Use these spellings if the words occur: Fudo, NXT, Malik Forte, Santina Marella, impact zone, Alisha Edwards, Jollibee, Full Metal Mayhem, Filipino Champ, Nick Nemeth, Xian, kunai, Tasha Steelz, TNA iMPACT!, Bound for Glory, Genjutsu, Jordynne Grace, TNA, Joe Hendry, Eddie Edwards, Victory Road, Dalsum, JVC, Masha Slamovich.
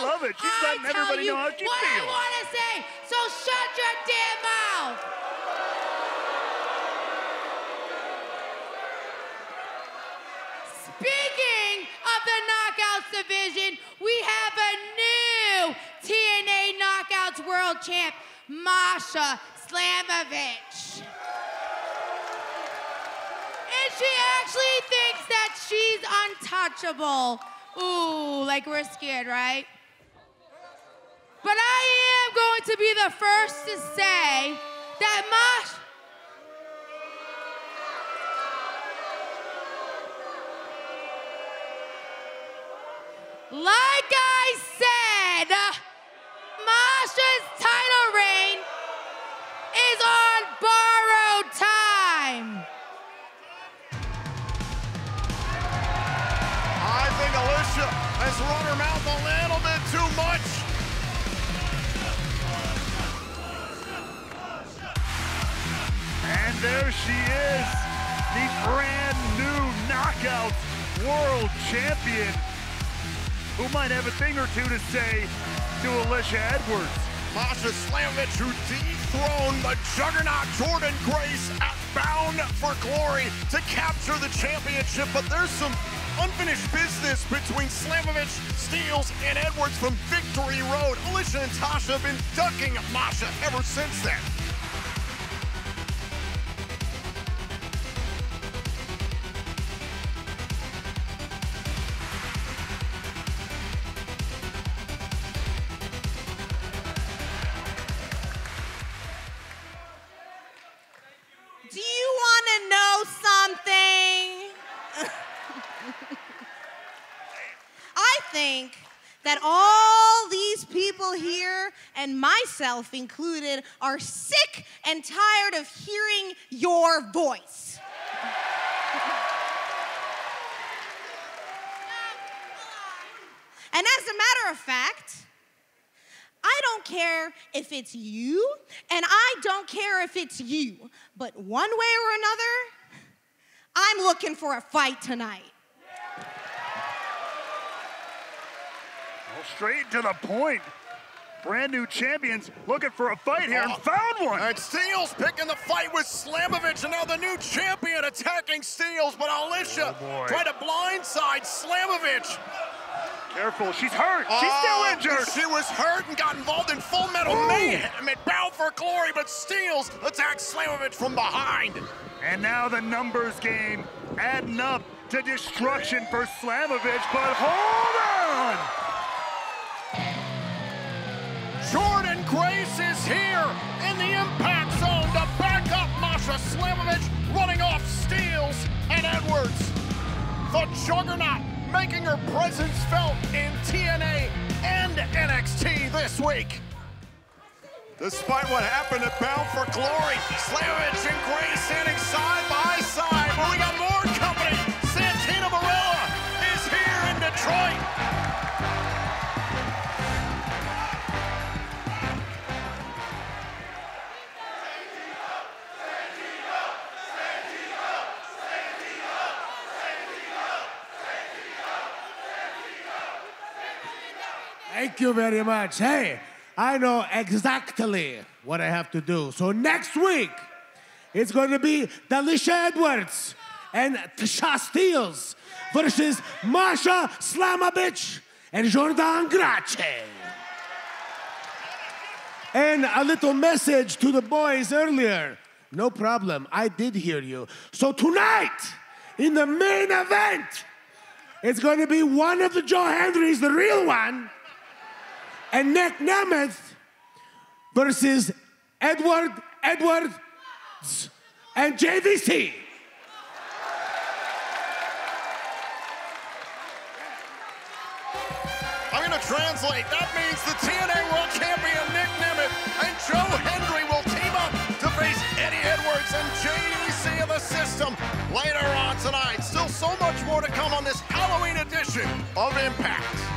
I love it. She's letting everybody know how she feels. I want to say, so shut your damn mouth. Speaking of the Knockouts division, we have a new TNA Knockouts World Champ, Masha Slamovich. And she actually thinks that she's untouchable. Ooh, like we're scared, right? But I am going to be the first to say that like I said, Masha's title reign is on borrowed time. I think Alisha has run her mouth a little bit too much. And there she is, the brand new Knockout World Champion, who might have a thing or two to say to Alisha Edwards. Masha Slamovich, who dethroned the juggernaut Jordynne Grace at Bound for Glory to capture the championship, but there's some unfinished business between Slamovich, Steelz, and Edwards from Victory Road. Alisha and Tasha have been ducking Masha ever since then. That all these people here, and myself included, are sick and tired of hearing your voice. And as a matter of fact, I don't care if it's you, and I don't care if it's you, but one way or another, I'm looking for a fight tonight. Straight to the point. Brand new champions looking for a fight here and found one. And Steelz picking the fight with Slamovich, and now the new champion attacking Steelz, but Alisha tried to blindside Slamovich. Careful, she's hurt. She's still injured. She was hurt and got involved in Full Metal Mayhem at Bound for Glory, but Steelz attacks Slamovich from behind. And now the numbers game adding up to destruction for Slamovich, but hold on! Jordynne Grace is here in the Impact Zone to back up Masha Slamovich, running off Steelz and Edwards. The Juggernaut making her presence felt in TNA and NXT this week. Despite what happened at Bound for Glory, Slamovich and Grace standing side by side, but we got more company. Santina Marella is here in Detroit. Thank you very much. Hey, I know exactly what I have to do. So next week, it's going to be Alisha Edwards and Tasha Steelz versus Masha Slamovich and Jordynne Grace. And a little message to the boys earlier. No problem, I did hear you. So tonight, in the main event, it's going to be one of the Joe Hendrys, the real one, and Nick Nemeth versus Edwards, and JVC. I'm gonna translate. That means the TNA World Champion Nick Nemeth and Joe Hendry will team up to face Eddie Edwards and JVC of the System later on tonight. Still so much more to come on this Halloween edition of Impact.